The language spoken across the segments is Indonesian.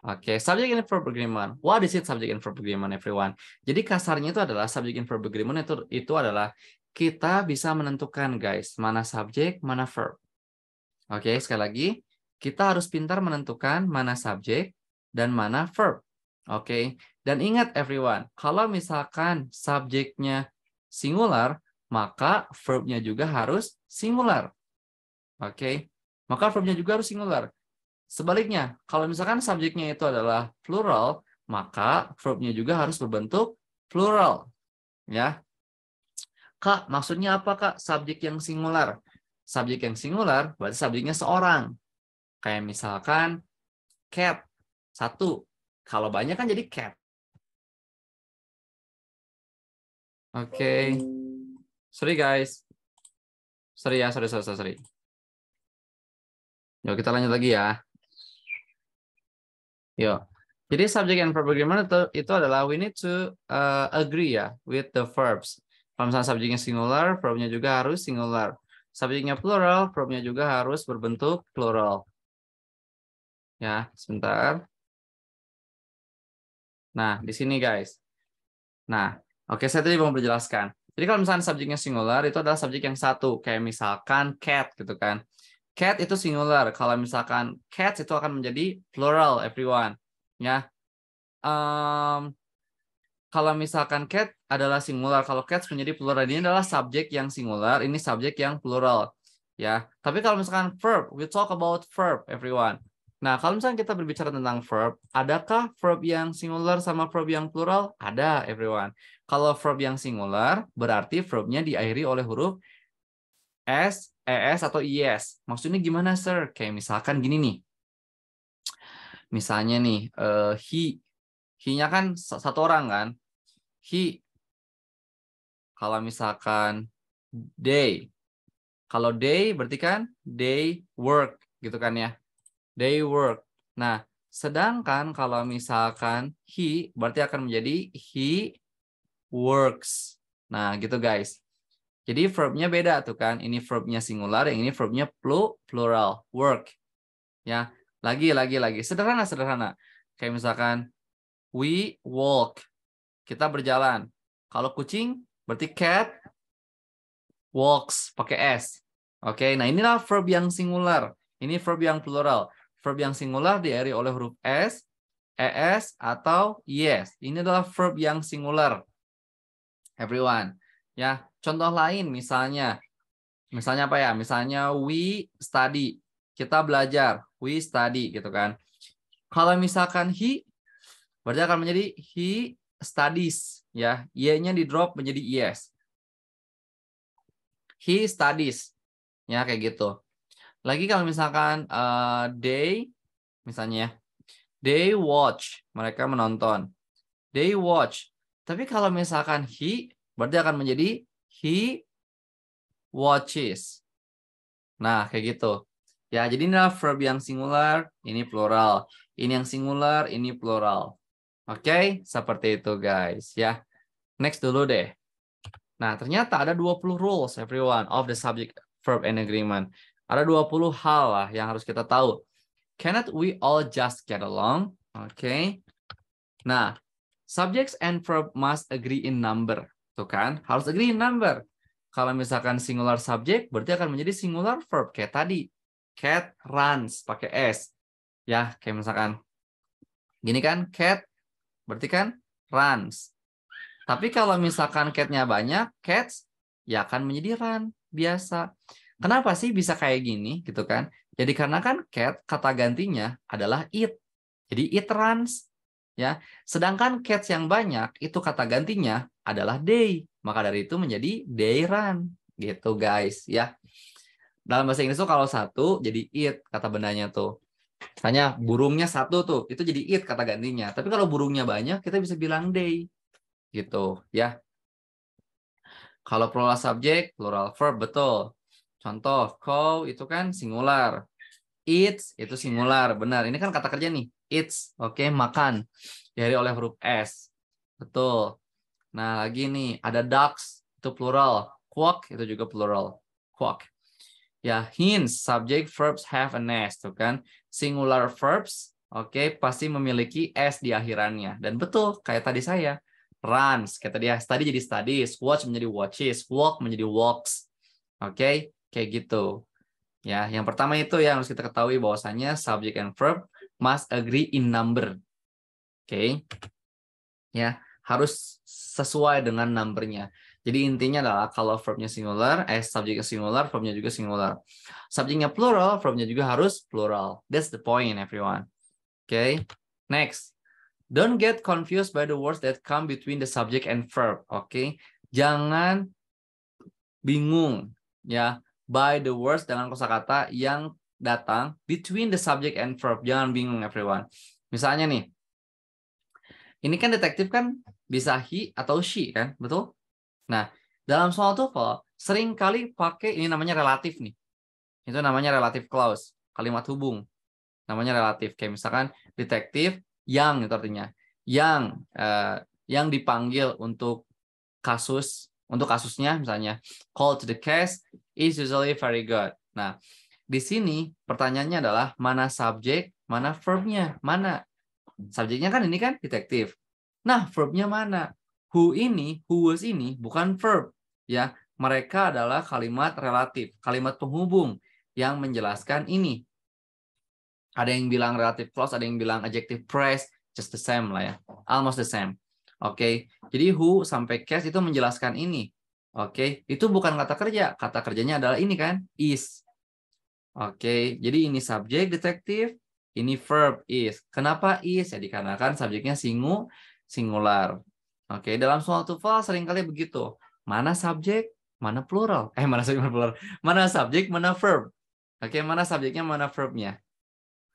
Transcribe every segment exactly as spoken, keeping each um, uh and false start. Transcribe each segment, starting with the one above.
Oke, okay. Subject verb agreement. What is it subject verb agreement, everyone? Jadi kasarnya itu adalah subject verb agreement itu itu adalah kita bisa menentukan, guys, mana subjek, mana verb. Oke, okay, sekali lagi, kita harus pintar menentukan mana subjek dan mana verb. Oke, okay. Dan ingat everyone, kalau misalkan subjeknya singular, maka verbnya juga harus singular. Oke, okay. Maka verbnya juga harus singular. Sebaliknya, kalau misalkan subjeknya itu adalah plural, maka verbnya juga harus berbentuk plural. Ya. Kak, maksudnya apa, Kak? Subjek yang singular. Subjek yang singular, berarti subjeknya seorang. Kayak misalkan cat, satu. Kalau banyak kan jadi cat. Oke. Okay. Sorry, guys. Sorry ya, sorry, sorry, sorry. Yuk, kita lanjut lagi ya. Yuk. Jadi, subject and verb agreement itu, itu adalah we need to uh, agree ya, with the verbs. Kalau misalnya subjeknya singular, verbnya juga harus singular. Subjeknya plural, verbnya juga harus berbentuk plural. Ya, sebentar. Nah, di sini guys. Nah, oke, saya tadi mau menjelaskan. Jadi kalau misalnya subjeknya singular, itu adalah subjek yang satu. Kayak misalkan cat, gitu kan. Cat itu singular. Kalau misalkan cats itu akan menjadi plural, everyone. Ya. Um, Kalau misalkan cat adalah singular, kalau cats menjadi plural, ini adalah subjek yang singular, ini subjek yang plural, ya. Tapi kalau misalkan verb, we talk about verb, everyone. Nah, kalau misalkan kita berbicara tentang verb, adakah verb yang singular sama verb yang plural? Ada, everyone. Kalau verb yang singular, berarti verbnya diakhiri oleh huruf s, es, atau ies. Maksudnya gimana, sir? Kayak misalkan gini nih. Misalnya nih, uh, he. He-nya kan satu orang kan. He. Kalau misalkan they. Kalau they berarti kan they work gitu kan ya. They work. Nah, sedangkan kalau misalkan he berarti akan menjadi he works. Nah, gitu guys. Jadi verb-nya beda tuh kan. Ini verb-nya singular, yang ini verb-nya plural, work. Ya, lagi lagi lagi sederhana sederhana. Kayak misalkan we walk. Kita berjalan. Kalau kucing, berarti cat walks. Pakai S. Oke, nah inilah verb yang singular. Ini verb yang plural. Verb yang singular diakhiri oleh huruf S, es, atau yes. Ini adalah verb yang singular. Everyone. Ya, contoh lain misalnya. Misalnya apa ya? Misalnya we study. Kita belajar. We study gitu kan. Kalau misalkan he, berarti akan menjadi he studies ya. Y-nya di drop menjadi yes. He studies. Ya kayak gitu. Lagi kalau misalkan uh, they misalnya they watch, mereka menonton. They watch. Tapi kalau misalkan he berarti akan menjadi he watches. Nah, kayak gitu. Ya, jadi ini adalah verb yang singular, ini plural. Ini yang singular, ini plural. Oke, okay, seperti itu guys ya. Next dulu deh. Nah, ternyata ada dua puluh rules everyone of the subject verb and agreement. Ada dua puluh hal lah yang harus kita tahu. Cannot we all just get along? Oke. Okay. Nah, subjects and verb must agree in number. Tuh kan? Harus agree in number. Kalau misalkan singular subject berarti akan menjadi singular verb kayak tadi. Cat runs pakai S. Ya, kayak misalkan gini kan, cat berarti kan runs. Tapi kalau misalkan cat-nya banyak, cats ya akan menjadi run biasa. Kenapa sih bisa kayak gini gitu kan? Jadi karena kan cat kata gantinya adalah it. Jadi it runs ya. Sedangkan cats yang banyak itu kata gantinya adalah they. Maka dari itu menjadi they run gitu guys ya. Dalam bahasa Inggris tuh kalau satu jadi it kata bendanya tuh. Misalnya burungnya satu tuh, itu jadi it kata gantinya. Tapi kalau burungnya banyak, kita bisa bilang they. Gitu, ya. Kalau plural subject, plural verb, betul. Contoh, cow itu kan singular. Eats itu singular, benar. Ini kan kata kerja nih, eats. Oke, okay, makan. Diakhiri oleh huruf S. Betul. Nah, lagi nih, ada ducks, itu plural. Quack, itu juga plural. Quack. Ya, hints, subject verbs have a nest, tuh kan. Singular verbs Oke, pasti memiliki S di akhirannya. Dan betul, kayak tadi saya. Runs, kayak tadi ya. Study jadi studies. Watch menjadi watches. Walk menjadi walks. Oke, kayak gitu. Ya, yang pertama itu yang harus kita ketahui bahwasanya subject and verb must agree in number. Oke. Ya, harus sesuai dengan numbernya. Jadi intinya adalah kalau verbnya singular, eh subjeknya singular, verbnya juga singular. Subjeknya plural, verbnya juga harus plural. That's the point, everyone. Okay, next. Don't get confused by the words that come between the subject and verb. Okay, jangan bingung ya by the words dengan kosakata yang datang between the subject and verb. Jangan bingung, everyone. Misalnya nih, ini kan detektif kan bisa he atau she kan, betul? Nah, dalam soal TOEFL sering kali pakai ini namanya relatif nih. Itu namanya relatif clause, kalimat hubung. Namanya relatif. Kayak misalkan detektif yang itu artinya yang eh, yang dipanggil untuk kasus untuk kasusnya misalnya call to the case is usually very good. Nah, di sini pertanyaannya adalah mana subjek, mana verbnya, mana subjeknya kan ini kan detektif. Nah, verbnya mana? Who ini, who was ini bukan verb, ya. Mereka adalah kalimat relatif, kalimat penghubung yang menjelaskan ini. Ada yang bilang relative clause, ada yang bilang adjective phrase, just the same lah ya, almost the same. Oke, okay. Jadi who sampai case itu menjelaskan ini. Oke, okay. Itu bukan kata kerja, kata kerjanya adalah ini kan, is. Oke, okay. Jadi ini subjek detektif, ini verb is. Kenapa is? Ya dikarenakan subjeknya singu, singular. Oke, dalam soal TOEFL seringkali begitu. Mana subjek, mana plural. Eh, mana subjek, mana plural. Mana subjek, mana verb. Oke, mana subjeknya, mana verbnya.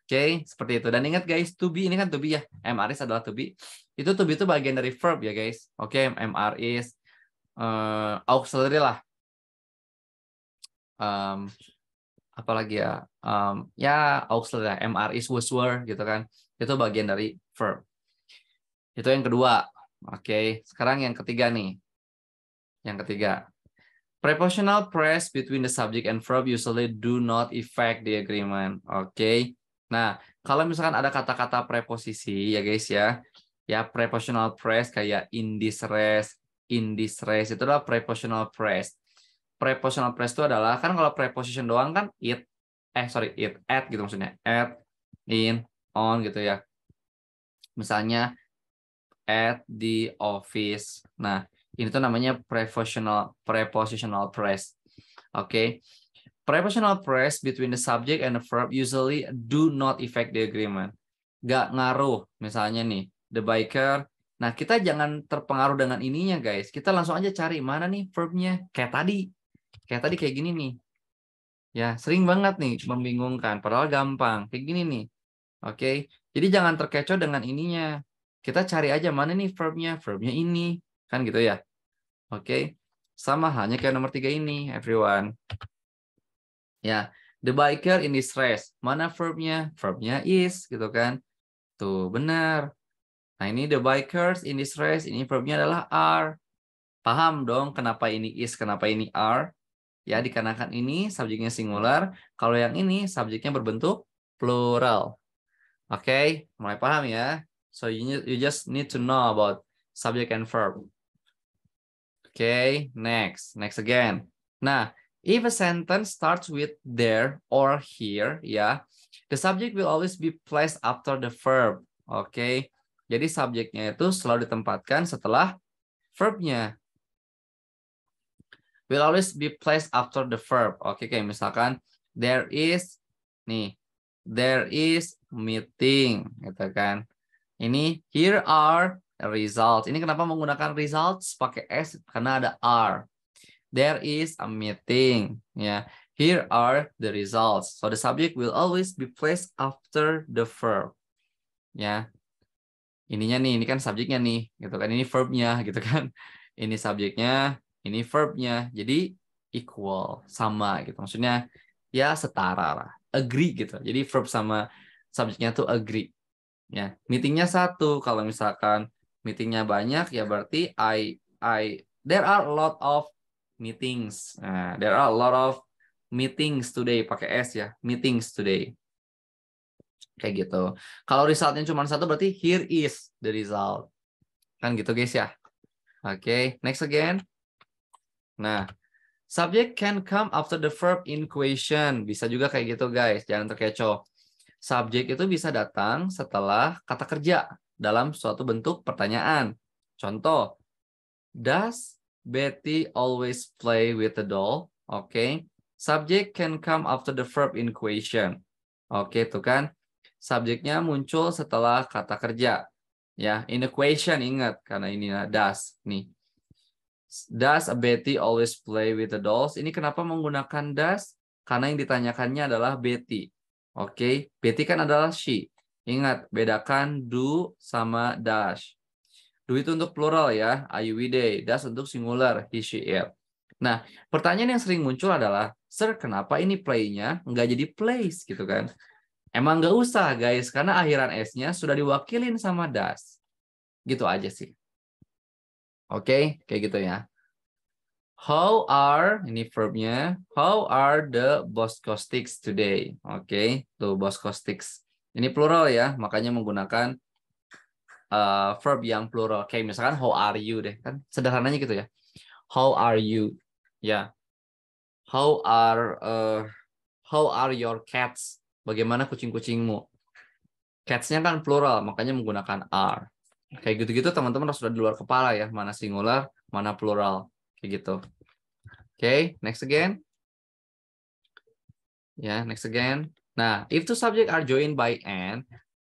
Oke, seperti itu. Dan ingat guys, to be, ini kan to be ya. M R is adalah to be. Itu to be itu bagian dari verb ya guys. Oke, M R is uh, auxiliary lah. Um, apalagi ya. Um, ya, auxiliary lah. M R is, was, were gitu kan. Itu bagian dari verb. Itu yang kedua. Oke, sekarang yang ketiga nih. Yang ketiga. Prepositional phrase between the subject and verb usually do not affect the agreement. Oke. Nah, kalau misalkan ada kata-kata preposisi ya guys ya. Ya, prepositional phrase kayak in this race, in this race itu adalah prepositional phrase. Prepositional phrase itu adalah kan kalau preposition doang kan it eh sorry it at gitu maksudnya. At, in, on gitu ya. Misalnya at the office. Nah, ini tuh namanya prepositional prepositional phrase. Oke. Okay. Prepositional phrase between the subject and the verb usually do not affect the agreement. Gak ngaruh. Misalnya nih, the biker. Nah, kita jangan terpengaruh dengan ininya, guys. Kita langsung aja cari mana nih verbnya. Kayak tadi. Kayak tadi kayak gini nih. Ya, sering banget nih membingungkan. Padahal gampang. Kayak gini nih. Oke. Okay. Jadi jangan terkecoh dengan ininya. Kita cari aja mana nih verbnya, verbnya ini, kan gitu ya. Oke, okay. Sama halnya kayak nomor tiga ini, everyone. Ya, the biker in this race, mana verbnya, verbnya is, gitu kan. Tuh, benar. Nah, ini the bikers in this race, ini verbnya adalah are. Paham dong kenapa ini is, kenapa ini are. Ya, dikarenakan ini subjeknya singular, kalau yang ini subjeknya berbentuk plural. Oke, okay. Mulai paham ya. So you need, you just need to know about subject and verb. Okay, next, next again. Nah, if a sentence starts with there or here, yeah, the subject will always be placed after the verb. Okay, jadi subjeknya itu selalu ditempatkan setelah verbnya. Will always be placed after the verb. Oke, okay, kayak misalkan there is, nih, there is meeting, gitu kan. Ini here are results. Ini kenapa menggunakan results pakai s karena ada are. There is a meeting. Ya, yeah. Here are the results. So the subject will always be placed after the verb. Ya, yeah. Ininya nih, ini kan subjeknya nih, gitu kan? Ini verbnya, gitu kan? Ini subjeknya, ini verbnya. Jadi equal, sama gitu. Maksudnya ya setara lah. Agree gitu. Jadi verb sama subjeknya tuh agree. Ya, meetingnya satu. Kalau misalkan meetingnya banyak, ya berarti I, I, there are a lot of meetings. Nah, there are a lot of meetings today. Pakai S ya, meetings today. Oke, kayak gitu. Kalau resultnya cuma satu berarti here is the result. Kan gitu guys ya. Oke, okay, next again. Nah, subject can come after the verb in question. Bisa juga kayak gitu guys, jangan terkecoh. Subject itu bisa datang setelah kata kerja dalam suatu bentuk pertanyaan. Contoh, does Betty always play with the doll? Oke, okay. Subject can come after the verb in question. Oke, okay, tuh kan. Subjeknya muncul setelah kata kerja. Ya, in the question, ingat karena ini does nih. Does Betty always play with the dolls? Ini kenapa menggunakan does? Karena yang ditanyakannya adalah Betty. Oke, okay? Betty kan adalah she. Ingat, bedakan do sama does. Do itu untuk plural ya, I, we, they. Does untuk singular, he, she, it. Nah, pertanyaan yang sering muncul adalah, sir, kenapa ini play-nya nggak jadi plays gitu kan? Emang nggak usah guys, karena akhiran S-nya sudah diwakilin sama das. Gitu aja sih. Oke, okay, kayak gitu ya. How are, ini verb-nya, how are the Bosco sticks today? Oke, okay, tuh Bosco sticks. Ini plural ya, makanya menggunakan uh, verb yang plural. Kayak misalkan how are you deh, kan sederhananya gitu ya. How are you? Ya. Yeah. How are uh, how are your cats? Bagaimana kucing-kucingmu? Cats-nya kan plural, makanya menggunakan are. Kayak gitu-gitu teman-teman sudah di luar kepala ya. Mana singular, mana plural. Kayak gitu. Oke, okay, next again. Ya, yeah, next again. Nah, if two subjects are joined by and,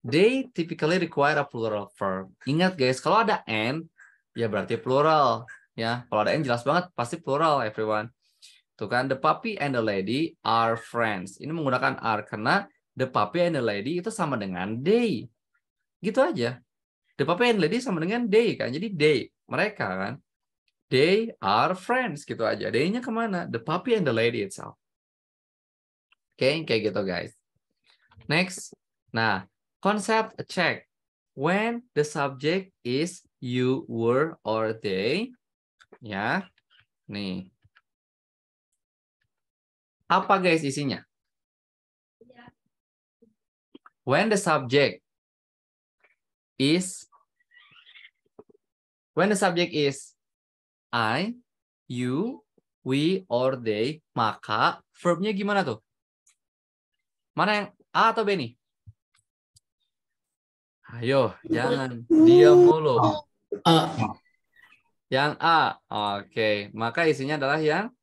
they typically require a plural verb. Ingat guys, kalau ada and, ya berarti plural. Ya, kalau ada and jelas banget, pasti plural everyone. Tuh kan, the puppy and the lady are friends. Ini menggunakan are karena the puppy and the lady itu sama dengan they. Gitu aja. The puppy and lady sama dengan they kan. Jadi they, mereka kan. They are friends. Gitu aja. They-nya kemana? The puppy and the lady itself. Oke, okay, kayak gitu guys. Next. Nah, concept check. When the subject is you, were, or they. Ya. Nih. Apa guys isinya? When the subject is when the subject is I, you, we, or they, maka verbnya gimana tuh? Mana yang A atau B nih? Ayo, jangan diam mulu. A. Yang A. Oke, okay. Maka isinya adalah yang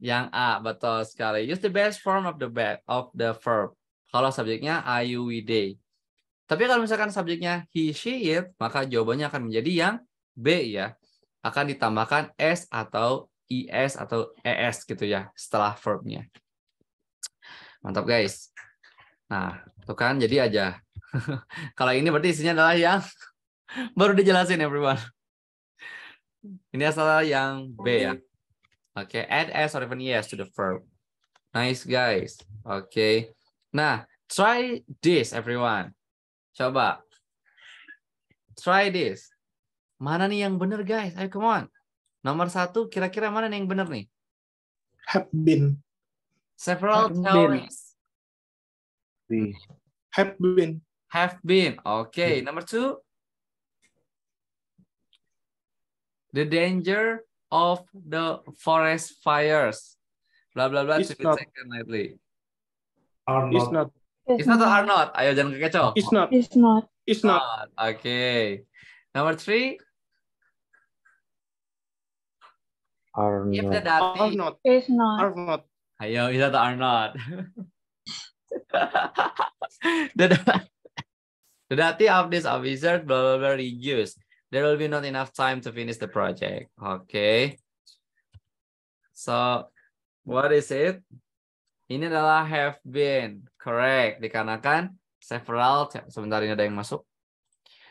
Yang A, betul sekali. Use the best form of the verb of the verb. Kalau subjeknya I, you, we, they. Tapi kalau misalkan subjeknya he, she, it, maka jawabannya akan menjadi yang B ya. Akan ditambahkan S atau is atau es gitu ya setelah verbnya. Mantap guys. Nah, tuh kan jadi aja. Kalau ini berarti isinya adalah yang baru dijelasin everyone. Ini asal yang B ya. Oke, okay. Add S or even yes to the verb. Nice guys. Oke. Okay. Nah, try this everyone. Coba. Try this. Mana nih yang benar guys? Ayo come on. Nomor satu kira-kira mana nih yang benar nih? Have been. Several times. Have been. Have been. Oke, okay. Number two. The danger of the forest fires, bla bla bla. It's not. Are not. It's not. It's not or are not. Ayo jangan kekecoh. It's not. It's not. It's not. Oke. Okay. Number three. Are not. If the dati. Are not. It's not. Are not. Ayo, it's not or are not. the, the dati of this officer bla bla bla reduced. There will be not enough time to finish the project. Okay. So, what is it? Ini adalah have been. Correct. Dikarenakan several. Sebentar, ini ada yang masuk.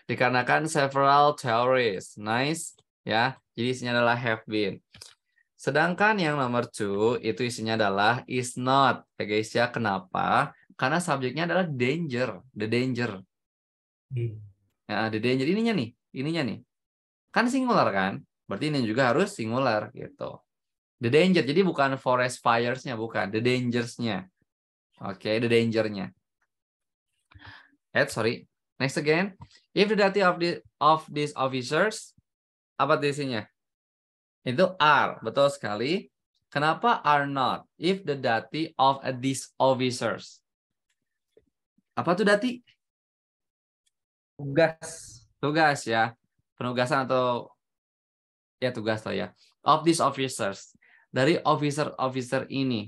Dikarenakan several theories. Nice. Ya. Jadi isinya adalah have been. Sedangkan yang nomor two, itu isinya adalah is not. Ya guys ya, kenapa? Karena subjeknya adalah danger. The danger. Hmm. Nah, the danger ininya nih. Ininya nih. Kan singular kan? Berarti ini juga harus singular gitu. The danger. Jadi bukan forest fires-nya. Bukan. The dangers-nya. Oke, okay, the danger-nya. At sorry. Next again, if the duty of the of these officers, apa isinya? Itu are, betul sekali. Kenapa are not? If the duty of these officers, apa tuh duty? Tugas, tugas ya, penugasan atau ya tugas lah ya. Of these officers, dari officer-officer ini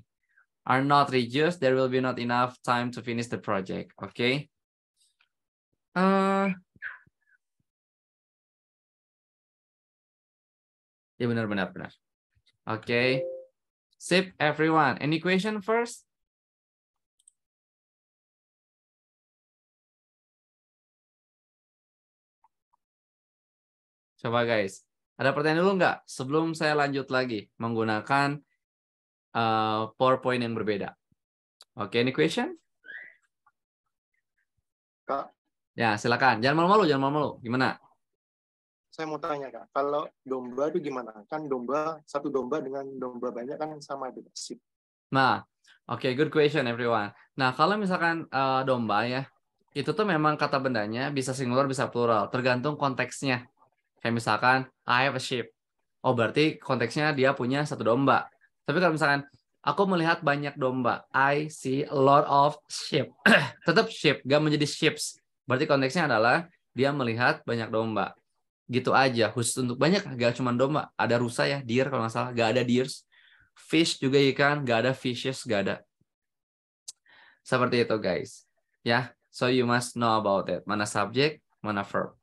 are not reduced, there will be not enough time to finish the project. Oke. Okay? Uh, ya benar-benar benar. Oke, okay. Sip everyone. Any question first? Coba guys, ada pertanyaan dulu nggak sebelum saya lanjut lagi menggunakan uh, PowerPoint yang berbeda? Oke, okay, any question? Kak. Ya, silakan. Jangan malu-malu, jangan malu-malu. Gimana? Saya mau tanya, Kak. Kalau domba itu gimana? Kan domba, satu domba dengan domba banyak kan sama juga. Nah, oke, okay, good question everyone. Nah, kalau misalkan uh, domba ya, itu tuh memang kata bendanya bisa singular, bisa plural. Tergantung konteksnya. Kayak misalkan, I have a sheep. Oh, berarti konteksnya dia punya satu domba. Tapi kalau misalkan, aku melihat banyak domba. I see a lot of sheep. Tetap sheep, gak menjadi sheeps. Berarti konteksnya adalah dia melihat banyak domba. Gitu aja. Khusus untuk banyak, gak cuma domba. Ada rusa ya, deer kalau nggak salah. Gak ada deers. Fish juga ikan. Gak ada fishes, gak ada. Seperti itu guys. Ya, so you must know about it. Mana subject, mana verb.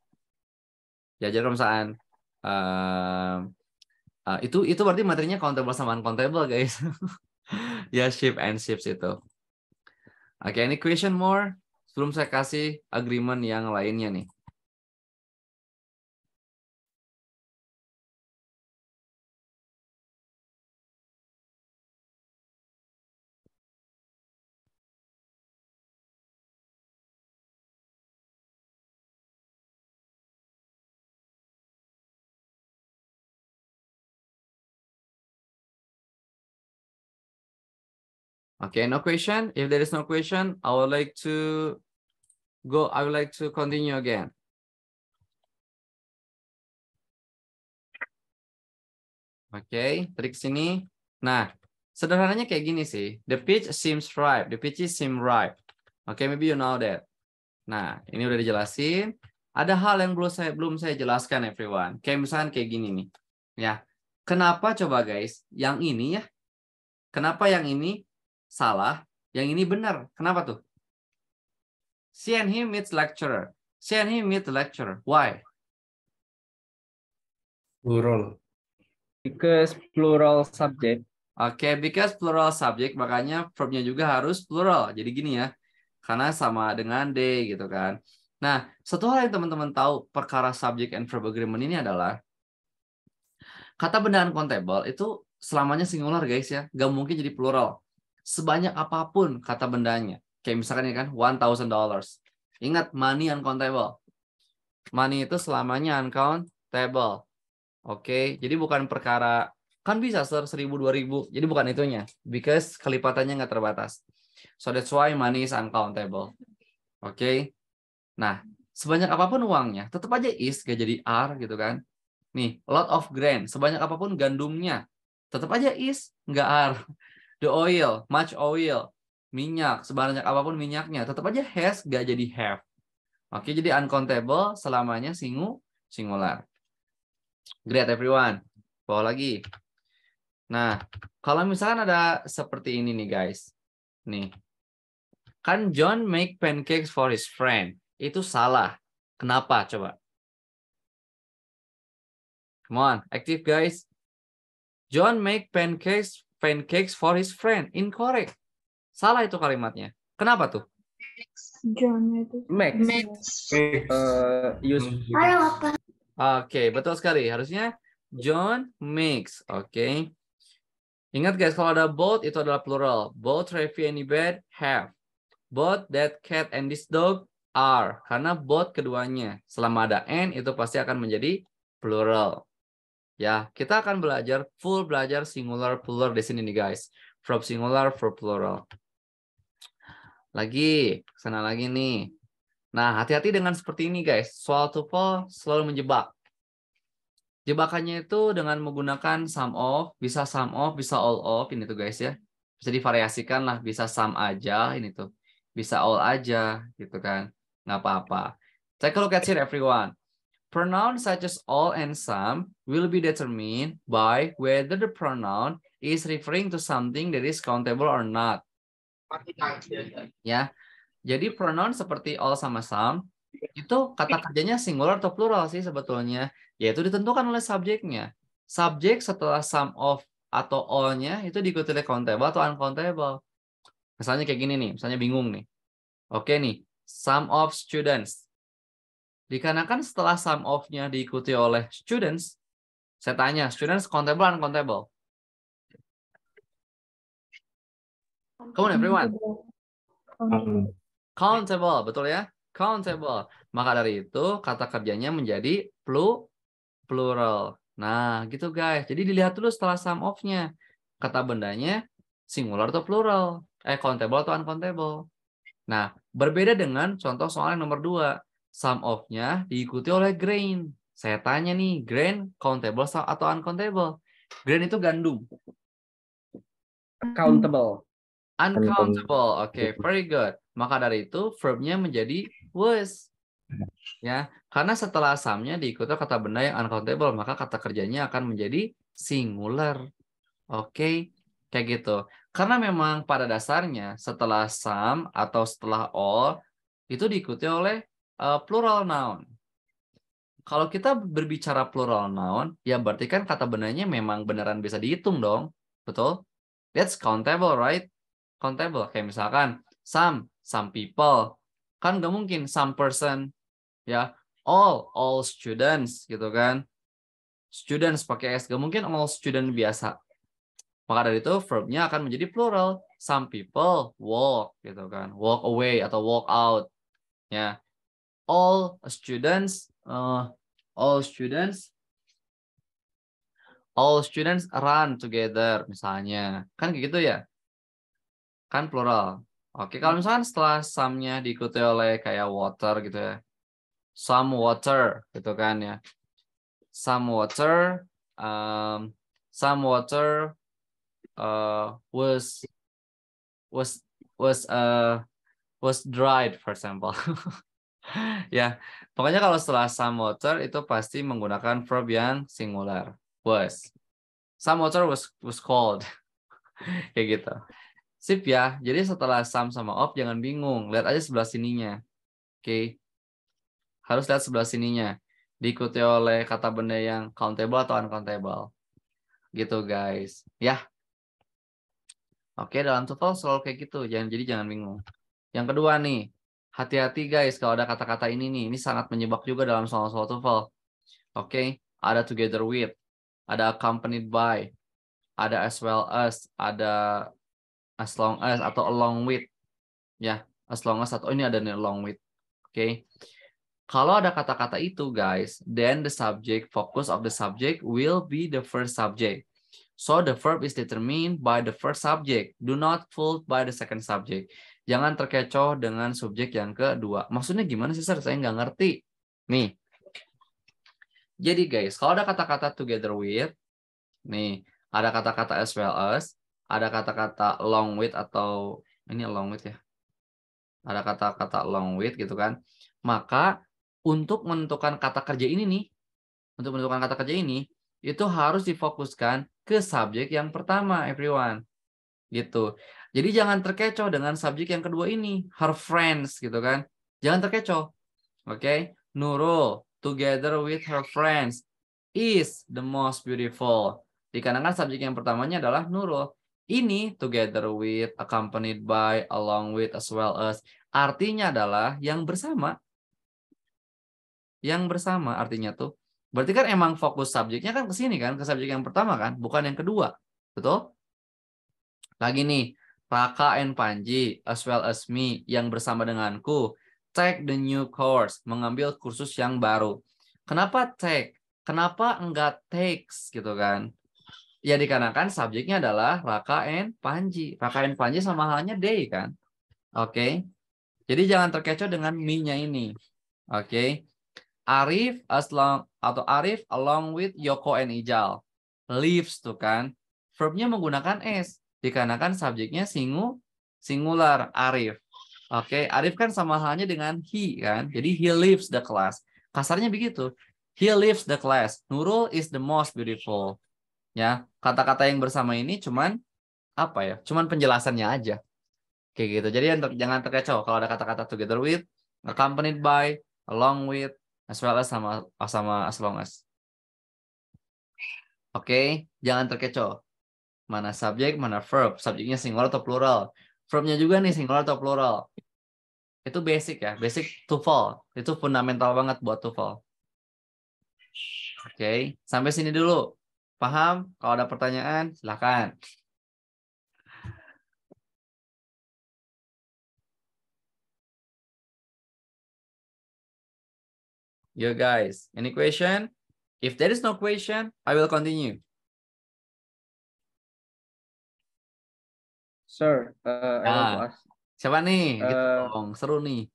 Ya, jadi kalau misalkan, uh, uh, itu, itu berarti materinya countable sama uncountable guys. Ya, sheep and sheeps itu. Oke, okay, any question more? Sebelum saya kasih agreement yang lainnya nih. Okay, no question. If there is no question, I would like to go, I would like to continue again. Oke, okay, trik sini. Nah, sederhananya kayak gini sih. The peach seems ripe. The peaches seem ripe. Oke, okay, maybe you know that. Nah, ini udah dijelasin. Ada hal yang belum saya belum saya jelaskan everyone. Kayak misalkan kayak gini nih. Ya, kenapa coba guys? Yang ini ya. Kenapa yang ini salah, yang ini benar? Kenapa tuh? She and he meets lecturer. She and he meet lecturer. Why? Plural. Because plural subject. Oke, okay, because plural subject, makanya verbnya juga harus plural. Jadi gini ya, karena sama dengan they gitu kan. Nah, satu hal yang teman-teman tahu perkara subject and verb agreement ini adalah kata benda uncountable itu selamanya singular guys ya. Gak mungkin jadi plural. Sebanyak apapun kata bendanya. Kayak misalkan ini kan, one thousand dollars. Ingat, money uncountable. Money itu selamanya uncountable. Oke, jadi bukan perkara, kan bisa seribu, dua ribu. Jadi bukan itunya. Because kelipatannya nggak terbatas. So that's why money is uncountable. Oke. Nah, sebanyak apapun uangnya, tetap aja is, gak jadi are gitu kan. Nih, a lot of grain. Sebanyak apapun gandumnya, tetap aja is, nggak are. The oil, much oil, minyak, sebanyak apapun minyaknya, tetap aja has, gak jadi have. Oke, jadi uncountable selamanya singu, singular. Great everyone. Bawa lagi. Nah, kalau misalkan ada seperti ini nih guys. Nih. Kan John make pancakes for his friend. Itu salah. Kenapa? Coba. Come on, active guys. John make pancakes pancakes for his friend. Incorrect. Salah itu kalimatnya. Kenapa tuh? John itu. Max. Max. Uh, use. Oke, okay, betul sekali. Harusnya John makes. Oke. Okay. Ingat guys, kalau ada both itu adalah plural. Both Raffi and Ibed have. Both that cat and this dog are. Karena both keduanya. Selama ada and itu pasti akan menjadi plural. Ya, kita akan belajar full belajar singular plural di sini nih guys. Verb singular, verb plural. Lagi, ke sana lagi nih. Nah, hati-hati dengan seperti ini, guys. Soal TOEFL selalu menjebak. Jebakannya itu dengan menggunakan sum of, bisa sum of, bisa all of, ini tuh guys ya. Bisa divariasikan lah, bisa sum aja, ini tuh. Bisa all aja, gitu kan. Nggak apa-apa. Take a look at here, everyone. Pronouns such as all and some will be determined by whether the pronoun is referring to something that is countable or not. Ya, jadi pronoun seperti all sama some itu kata kerjanya singular atau plural sih sebetulnya, yaitu ditentukan oleh subjeknya. Subjek setelah sum of atau all-nya itu diikuti oleh countable atau uncountable. Misalnya kayak gini nih, misalnya bingung nih. Oke nih, sum of students. Dikarenakan setelah sum of-nya diikuti oleh students, saya tanya, students countable atau uncountable? Come on, everyone. Countable. Countable, betul ya? Countable. Maka dari itu, kata kerjanya menjadi plu, plural. Nah, gitu guys. Jadi dilihat dulu setelah sum of-nya. Kata bendanya singular atau plural. Eh, countable atau uncountable. Nah, berbeda dengan contoh soal yang nomor dua. Sum of-nya diikuti oleh grain. Saya tanya nih, grain countable atau uncountable? Grain itu gandum. Countable. Uncountable, oke, okay, very good. Maka dari itu verbnya menjadi was, ya, karena setelah sumnya diikuti kata benda yang uncountable, maka kata kerjanya akan menjadi singular, oke, okay, kayak gitu. Karena memang pada dasarnya setelah sum atau setelah all itu diikuti oleh uh, plural noun. Kalau kita berbicara plural noun, ya berarti kan kata bendanya memang beneran bisa dihitung dong, betul? That's countable, right? Countable, kayak misalkan some, some people, kan nggak mungkin some person, ya all, all students, gitu kan, students pakai s, nggak mungkin all student biasa. Maka dari itu verbnya akan menjadi plural, some people walk, gitu kan, walk away atau walk out, ya all students, uh, all students, all students run together, misalnya, kan kayak gitu ya. Kan plural. Oke, kalau misalkan setelah some-nya diikuti oleh kayak water gitu ya. Some water gitu kan ya. Some water, um, some water uh, was was was uh, was dried for example. Ya, pokoknya kalau setelah some water itu pasti menggunakan verb yang singular. Was. Some water was was cold. Kayak gitu. Sip ya, jadi setelah sum sama off jangan bingung, lihat aja sebelah sininya. Oke, okay. Harus lihat sebelah sininya, diikuti oleh kata benda yang countable atau uncountable. Gitu guys, ya. Oke, okay, dalam TOEFL selalu kayak gitu, jangan jadi jangan bingung. Yang kedua nih, hati-hati guys kalau ada kata-kata ini nih, ini sangat menyebak juga dalam soal-soal TOEFL. Oke, okay. Ada together with, ada accompanied by, ada as well as, ada as long as atau along with, ya as long as atau ini ada nih along with, oke? Okay. Kalau ada kata-kata itu guys, then the subject, focus of the subject will be the first subject. So the verb is determined by the first subject. Do not fooled by the second subject. Jangan terkecoh dengan subjek yang kedua. Maksudnya gimana sih sir? Saya nggak ngerti. Nih, jadi guys, kalau ada kata-kata together with, nih ada kata-kata as well as. Ada kata-kata along with atau ini along with ya. Ada kata-kata along with gitu kan. Maka untuk menentukan kata kerja ini nih, untuk menentukan kata kerja ini itu harus difokuskan ke subjek yang pertama, everyone. Gitu. Jadi jangan terkecoh dengan subjek yang kedua ini, her friends gitu kan. Jangan terkecoh. Oke, okay? Nurul together with her friends is the most beautiful. Dikarenakan subjek yang pertamanya adalah Nurul. Ini together with, accompanied by, along with, as well as. Artinya adalah yang bersama. Yang bersama artinya tuh. Berarti kan emang fokus subjeknya kan ke sini kan. Ke subjek yang pertama kan. Bukan yang kedua. Betul? Lagi nih. Raka and Panji, as well as me, yang bersama denganku. Take the new course. Mengambil kursus yang baru. Kenapa take? Kenapa enggak takes gitu kan? Ya dikarenakan subjeknya adalah Raka and Panji. Raka and Panji sama halnya they kan. Oke. Okay. Jadi jangan terkecoh dengan me-nya ini. Oke. Okay. Arif as long atau Arif along with Yoko and Ijal. Leaves tuh kan. Verbnya menggunakan s dikarenakan subjeknya singu singular Arif. Oke, okay. Arif kan sama halnya dengan he kan. Jadi he leaves the class. Kasarnya begitu. He leaves the class. Nurul is the most beautiful. Ya, kata-kata yang bersama ini cuman apa ya? Cuman penjelasannya aja. Kayak gitu. Jadi jangan terkecoh kalau ada kata-kata together with, accompanied by, along with, as well as sama sama as long as. Oke, okay. Jangan terkecoh. Mana subjek, mana verb. Subjeknya singular atau plural. Verbnya juga nih singular atau plural. Itu basic ya, basic TOEFL. Itu fundamental banget buat TOEFL. Oke, okay. Sampai sini dulu. Paham? Kalau ada pertanyaan, silakan. Yo guys, any question? If there is no question, I will continue. Sir, uh, I want to ask. Siapa nih? Gitu dong, seru nih.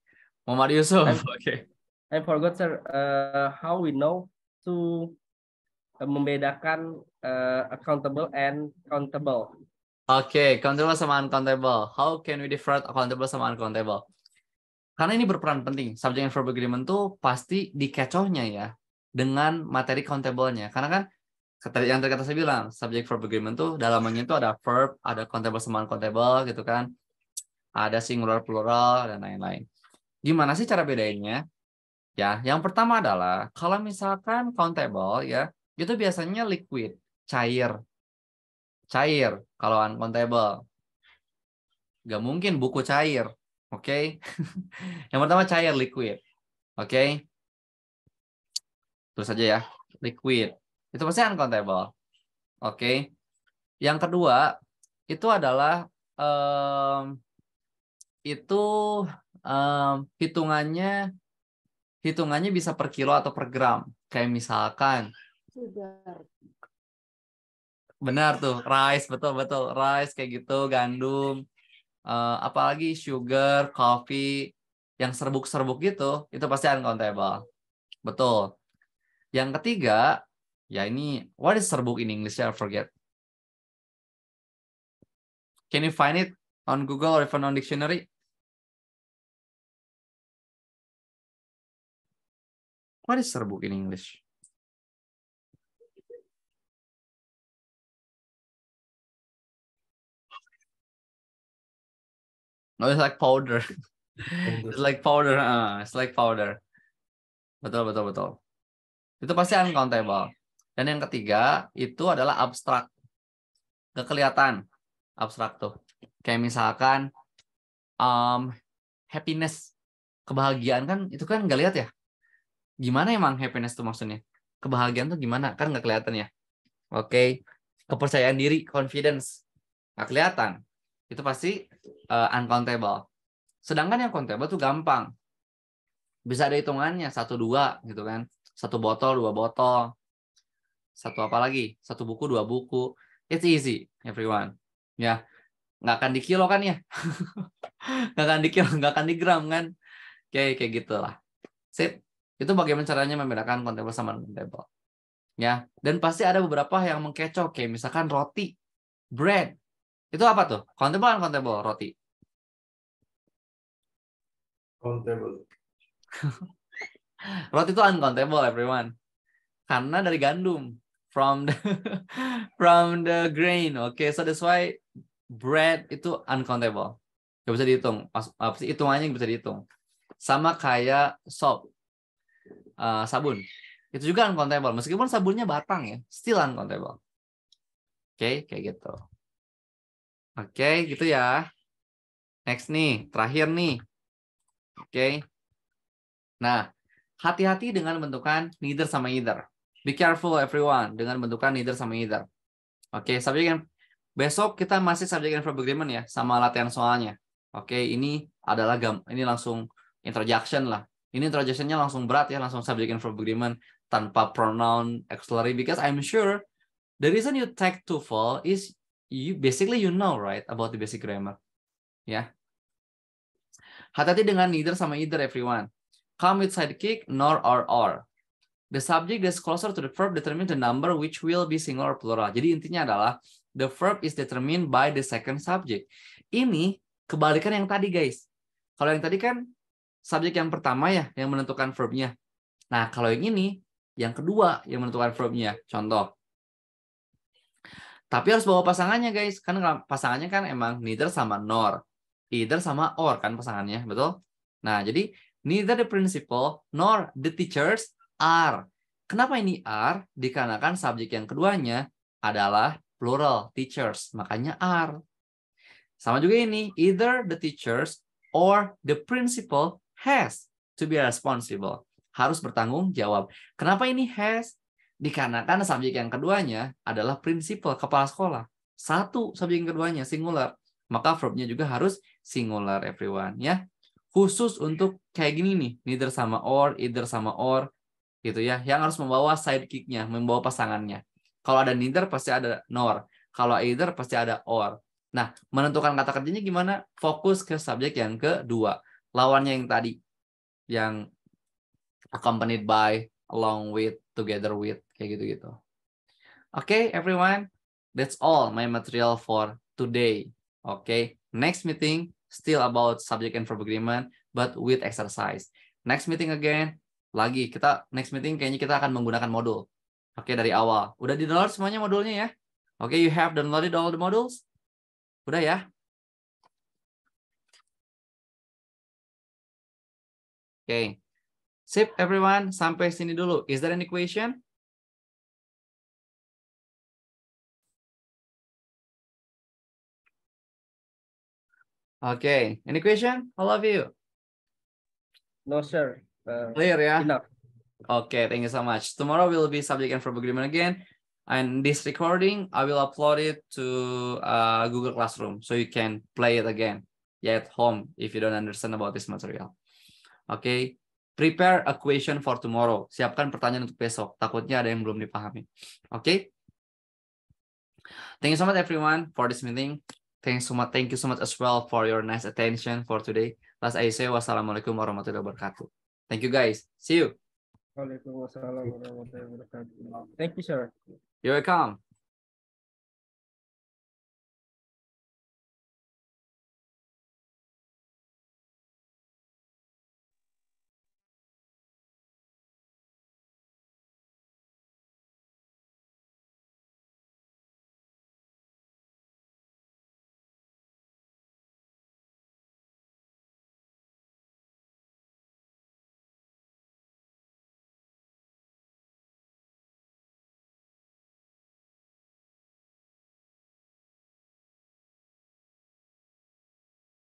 Muhammad Yusuf. Oke. Okay. I forgot, sir. Uh, how we know to uh, membedakan uh, accountable and countable? Oke, okay, countable sama uncountable. How can we differentiate accountable sama uncountable? Karena ini berperan penting. Subject and verb agreement tuh pasti dikecohnya ya dengan materi countable-nya. Karena kan yang tadi saya bilang, subject verb agreement tuh dalamannya itu ada verb, ada countable sama uncountable gitu kan. Ada singular, plural, dan lain-lain. Gimana sih cara bedainnya? Ya, yang pertama adalah kalau misalkan countable ya, itu biasanya liquid, cair. Cair kalau uncountable. Gak mungkin buku cair, oke? Okay? Yang pertama cair, liquid. Oke. Okay? Terus aja ya, liquid. Itu pasti uncountable. Oke. Okay? Yang kedua, itu adalah um, itu um, hitungannya hitungannya bisa per kilo atau per gram. Kayak misalkan sugar. Benar tuh, rice, betul-betul rice kayak gitu, gandum. Uh, apalagi sugar, coffee, yang serbuk-serbuk gitu, itu pasti uncountable. Betul. Yang ketiga, ya ini what is serbuk in English? I forget. Can you find it on Google or even on dictionary? What is serbuk in English? No, it's like powder. It's like powder. Uh, it's like powder. Betul, betul, betul. Itu pasti uncountable. Dan yang ketiga, itu adalah abstrak. Gak kelihatan. Abstrak tuh. Kayak misalkan, um, happiness. Kebahagiaan kan, itu kan gak lihat ya. Gimana emang happiness tuh maksudnya? Kebahagiaan tuh gimana? Kan nggak kelihatan ya. Oke. Okay. Kepercayaan diri, confidence. Nggak kelihatan. Itu pasti uh, uncountable. Sedangkan yang countable tuh gampang. Bisa ada hitungannya. Satu, dua gitu kan. Satu botol, dua botol. Satu apa lagi? Satu buku, dua buku. It's easy, everyone. Ya. Nggak akan di kilo kan ya? Nggak akan di kilo, nggak akan di gram kan? Oke, kayak gitu lah. Sip. Itu bagaimana caranya membedakan countable sama uncountable. Ya, dan pasti ada beberapa yang mengkecoh kayak misalkan roti, bread. Itu apa tuh? Countable atau uncountable roti? Countable. Roti itu uncountable everyone. Karena dari gandum, from the from the grain. Oke, okay, so that's why bread itu uncountable. Gak bisa dihitung. Hitungannya bisa dihitung. Sama kayak soap. Uh, sabun itu juga uncountable meskipun sabunnya batang ya, still uncountable. Oke, okay, kayak gitu. Oke, okay, gitu ya. Next nih, terakhir nih. Oke. Okay. Nah, hati-hati dengan bentukan neither sama either. Be careful everyone dengan bentukan neither sama either. Oke, okay, subject and... besok kita masih subject and verb agreement ya sama latihan soalnya. Oke, okay, ini adalah gam... ini langsung interjection lah. Ini introduction-nya langsung berat ya, langsung subject and verb agreement tanpa pronoun auxiliary because I'm sure the reason you take TOEFL is you basically you know right about the basic grammar. Ya. Yeah. Hati-hati dengan neither sama either, everyone. Come with sidekick, nor or or. The subject that's closer to the verb determines the number which will be singular or plural. Jadi intinya adalah the verb is determined by the second subject. Ini kebalikan yang tadi, guys. Kalau yang tadi kan subjek yang pertama ya yang menentukan verbnya. Nah, kalau yang ini yang kedua yang menentukan verbnya. Contoh. Tapi harus bawa pasangannya, guys. Kan pasangannya kan emang neither sama nor. Either sama or kan pasangannya, betul? Nah, jadi neither the principal nor the teachers are. Kenapa ini are? Dikarenakan subjek yang keduanya adalah plural, teachers. Makanya are. Sama juga ini, either the teachers or the principal has to be responsible. Harus bertanggung jawab. Kenapa ini has? Dikarenakan subjek yang keduanya adalah principal, kepala sekolah. Satu subjek yang keduanya, singular. Maka verbnya juga harus singular, everyone, ya. Khusus untuk kayak gini nih, neither sama or, either sama or, gitu ya. Yang harus membawa sidekicknya, membawa pasangannya. Kalau ada neither pasti ada nor, kalau either pasti ada or. Nah, menentukan kata kerjanya gimana? Fokus ke subjek yang kedua, lawannya yang tadi, yang accompanied by, along with, together with, kayak gitu-gitu. Oke, okay, everyone, that's all my material for today. Okay, next meeting still about subject and verb agreement, but with exercise. Next meeting again, lagi kita next meeting kayaknya kita akan menggunakan modul. Oke, okay, dari awal. Udah di download semuanya modulnya ya? Oke, okay, you have downloaded all the modules? Udah ya? Oke, okay. Sip everyone, sampai sini dulu. Is there any question? Okay, any question? All of you? No, sir. Uh, Clear, yeah? Enough. Okay, thank you so much. Tomorrow will be subject and verb agreement again. And this recording, I will upload it to uh, Google Classroom so you can play it again yeah, at home if you don't understand about this material. Okay, prepare a question for tomorrow. Siapkan pertanyaan untuk besok. Takutnya ada yang belum dipahami. Okay? Thank you so much, everyone, for this meeting. Thanks so much. Thank you so much as well for your nice attention for today. Last I say, wassalamualaikum warahmatullahi wabarakatuh. Thank you guys. See you. Waalaikumsalam warahmatullahi wabarakatuh. Thank you, sir. You're welcome.